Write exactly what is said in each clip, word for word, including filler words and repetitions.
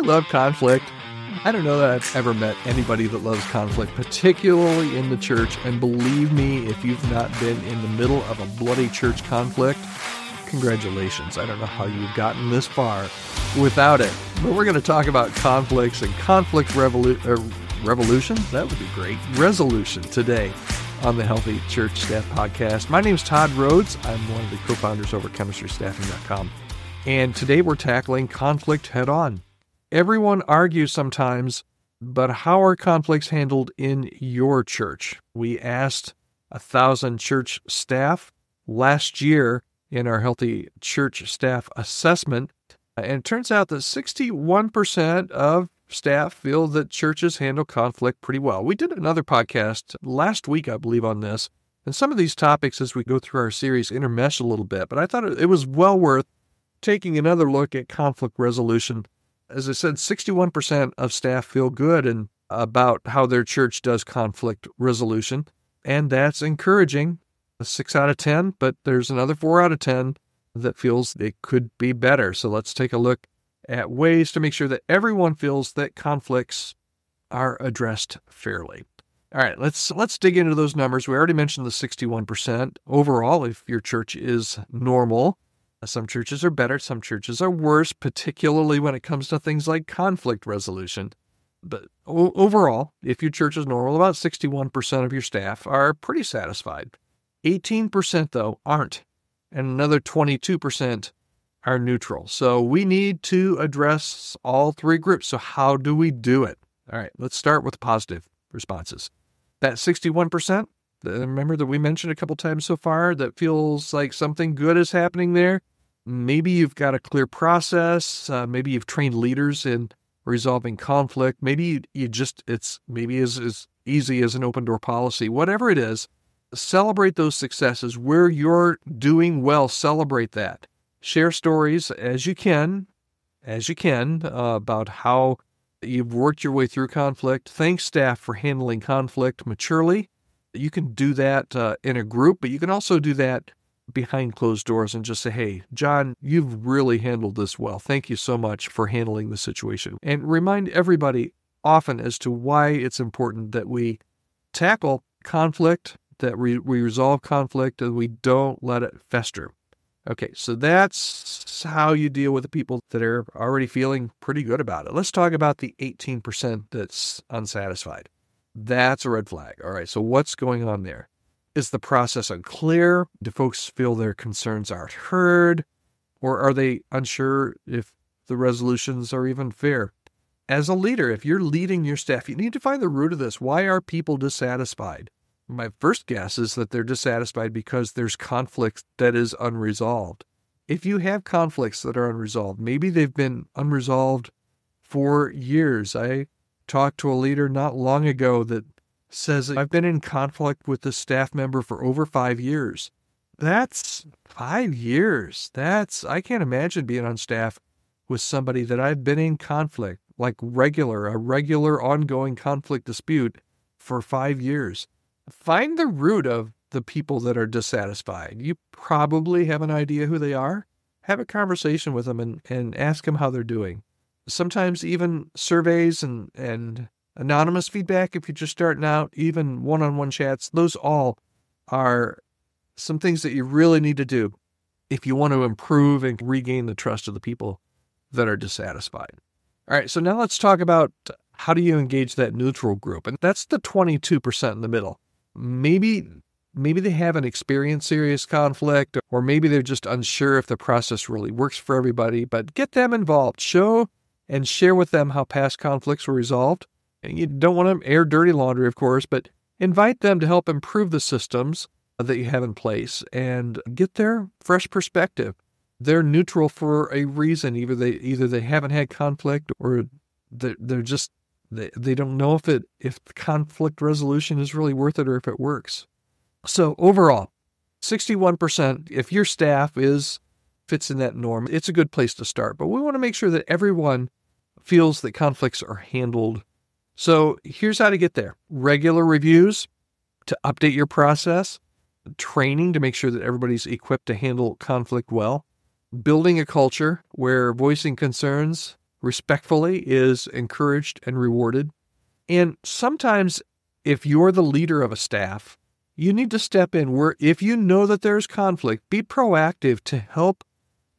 you love conflict? I don't know that I've ever met anybody that loves conflict, particularly in the church. And believe me, if you've not been in the middle of a bloody church conflict, congratulations. I don't know how you've gotten this far without it. But we're going to talk about conflicts and conflict revolu- uh, revolution. That would be great. Resolution today on the Healthy Church Staff Podcast. My name is Todd Rhodes. I'm one of the co-founders over at chemistry staffing dot com. And today we're tackling conflict head-on. Everyone argues sometimes, but how are conflicts handled in your church? We asked a thousand church staff last year in our Healthy Church Staff Assessment, and it turns out that sixty-one percent of staff feel that churches handle conflict pretty well. We did another podcast last week, I believe, on this, and some of these topics as we go through our series intermesh a little bit, but I thought it was well worth taking another look at conflict resolution. As I said, sixty-one percent of staff feel good and about how their church does conflict resolution, and that's encouraging. A six out of ten, but there's another four out of ten that feels it could be better. So let's take a look at ways to make sure that everyone feels that conflicts are addressed fairly. All right, let's let's dig into those numbers. We already mentioned the sixty-one percent. Overall, if your church is normal, some churches are better, some churches are worse, particularly when it comes to things like conflict resolution. But overall, if your church is normal, about sixty-one percent of your staff are pretty satisfied. eighteen percent, though, aren't, and another twenty-two percent are neutral. So we need to address all three groups. So how do we do it? All right, let's start with positive responses. That sixty-one percent, remember that we mentioned a couple times so far, that feels like something good is happening there. Maybe you've got a clear process. Uh, maybe you've trained leaders in resolving conflict. Maybe you, you just, it's maybe is as easy as an open door policy. Whatever it is, celebrate those successes. Where you're doing well, celebrate that. Share stories as you can, as you can, uh, about how you've worked your way through conflict. Thank staff for handling conflict maturely. You can do that uh, in a group, but you can also do that behind closed doors and just say, hey, John, you've really handled this well. Thank you so much for handling the situation. And remind everybody often as to why it's important that we tackle conflict, that we, we resolve conflict, and we don't let it fester. Okay, so that's how you deal with the people that are already feeling pretty good about it. Let's talk about the eighteen percent that's unsatisfied. That's a red flag. All right, so what's going on there? Is the process unclear? Do folks feel their concerns aren't heard? Or are they unsure if the resolutions are even fair? As a leader, if you're leading your staff, you need to find the root of this. Why are people dissatisfied? My first guess is that they're dissatisfied because there's conflict that is unresolved. If you have conflicts that are unresolved, maybe they've been unresolved for years. I talked to a leader not long ago that says, I've been in conflict with this staff member for over five years. That's five years. That's, I can't imagine being on staff with somebody that I've been in conflict, like regular, a regular ongoing conflict dispute for five years. Find the root of the people that are dissatisfied. You probably have an idea who they are. Have a conversation with them and, and ask them how they're doing. Sometimes even surveys and, and anonymous feedback, if you're just starting out, even one-on-one chats, those all are some things that you really need to do if you want to improve and regain the trust of the people that are dissatisfied. All right, so now let's talk about how do you engage that neutral group? And that's the twenty-two percent in the middle. Maybe maybe they haven't experienced serious conflict, or maybe they're just unsure if the process really works for everybody, but get them involved. Show and share with them how past conflicts were resolved. And you don't want to air dirty laundry, of course, but invite them to help improve the systems that you have in place and get their fresh perspective. They're neutral for a reason. Either they either they haven't had conflict, or they're, they're just They they don't know if it if conflict resolution is really worth it or if it works. So overall, sixty-one percent, if your staff is fits in that norm, it's a good place to start. But we want to make sure that everyone feels that conflicts are handled. So here's how to get there. Regular reviews to update your process, training to make sure that everybody's equipped to handle conflict well, building a culture where voicing concerns respectfully is encouraged and rewarded. And sometimes if you're the leader of a staff, you need to step in where if you know that there's conflict, be proactive to help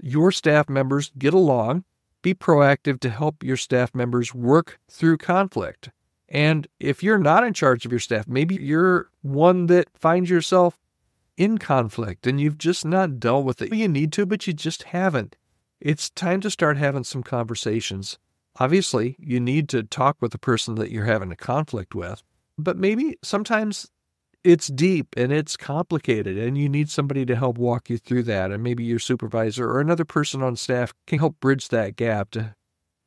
your staff members get along. Be proactive to help your staff members work through conflict. And if you're not in charge of your staff, maybe you're one that finds yourself in conflict and you've just not dealt with it. You need to, but you just haven't. It's time to start having some conversations. Obviously, you need to talk with the person that you're having a conflict with, but maybe sometimes it's deep and it's complicated and you need somebody to help walk you through that. And maybe your supervisor or another person on staff can help bridge that gap to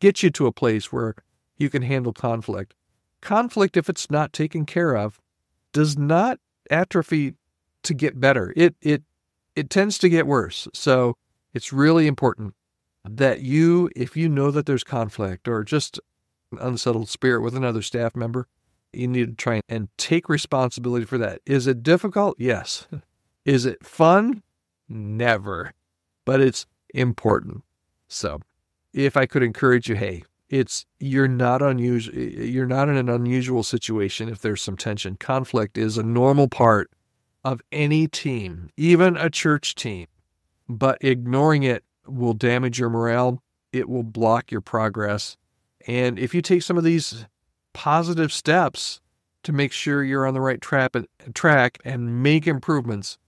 get you to a place where you can handle conflict. Conflict, if it's not taken care of, does not atrophy to get better. It it it tends to get worse. So it's really important that you, if you know that there's conflict or just an unsettled spirit with another staff member, you need to try and take responsibility for that. Is it difficult? Yes. Is it fun? Never. But it's important. So if I could encourage you, hey, it's you're not unusual. You're not in an unusual situation if there's some tension. Conflict is a normal part of any team, even a church team. But ignoring it will damage your morale. It will block your progress. And if you take some of these positive steps to make sure you're on the right track and, track and make improvements,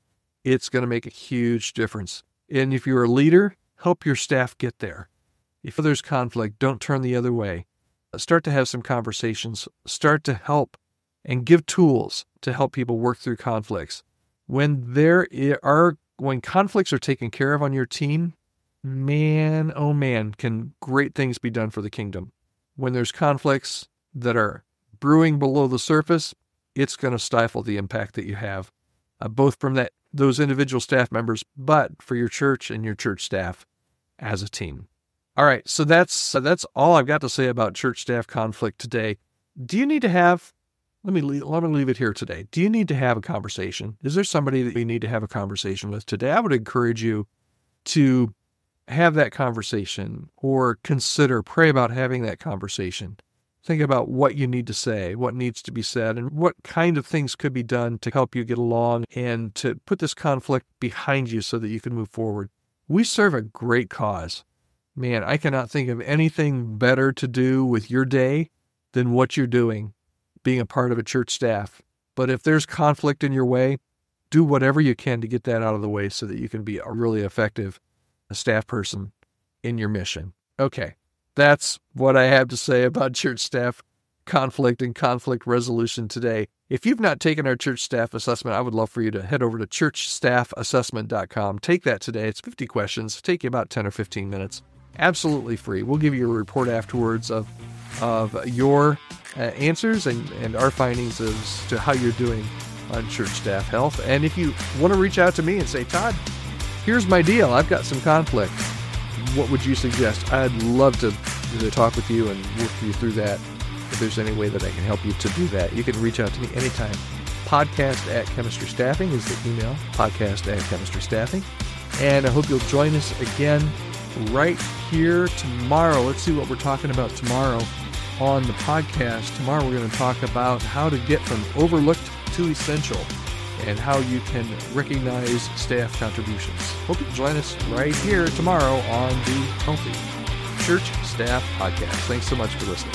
it's going to make a huge difference. And if you're a leader, help your staff get there. If there's conflict, don't turn the other way. Start to have some conversations. Start to help and give tools to help people work through conflicts. When there are when conflicts are taken care of on your team, man, oh man, can great things be done for the kingdom. When there's conflicts that are brewing below the surface, it's going to stifle the impact that you have, uh, both from that those individual staff members, but for your church and your church staff as a team. All right, so that's that's all I've got to say about church staff conflict today. Do you need to have, let me leave, let me leave it here today. Do you need to have a conversation? Is there somebody that you need to have a conversation with today? I would encourage you to have that conversation or consider, pray about having that conversation. Think about what you need to say, what needs to be said, and what kind of things could be done to help you get along and to put this conflict behind you so that you can move forward. We serve a great cause. Man, I cannot think of anything better to do with your day than what you're doing, being a part of a church staff. But if there's conflict in your way, do whatever you can to get that out of the way so that you can be a really effective staff person in your mission. Okay, that's what I have to say about church staff conflict and conflict resolution today. If you've not taken our church staff assessment, I would love for you to head over to church staff assessment dot com. Take that today. It's fifty questions. Take you about ten or fifteen minutes. Absolutely free. We'll give you a report afterwards of of your uh, answers and, and our findings as to how you're doing on church staff health. And if you want to reach out to me and say, Todd, here's my deal. I've got some conflict. What would you suggest? I'd love to, to talk with you and work you through that. If there's any way that I can help you to do that, you can reach out to me anytime. Podcast at Chemistry Staffing is the email. Podcast at Chemistry Staffing. And I hope you'll join us again right here tomorrow. Let's see what we're talking about tomorrow on the podcast. Tomorrow we're going to talk about how to get from overlooked to essential and how you can recognize staff contributions. Hope you'll join us right here tomorrow on the Healthy Church Staff Podcast. Thanks so much for listening.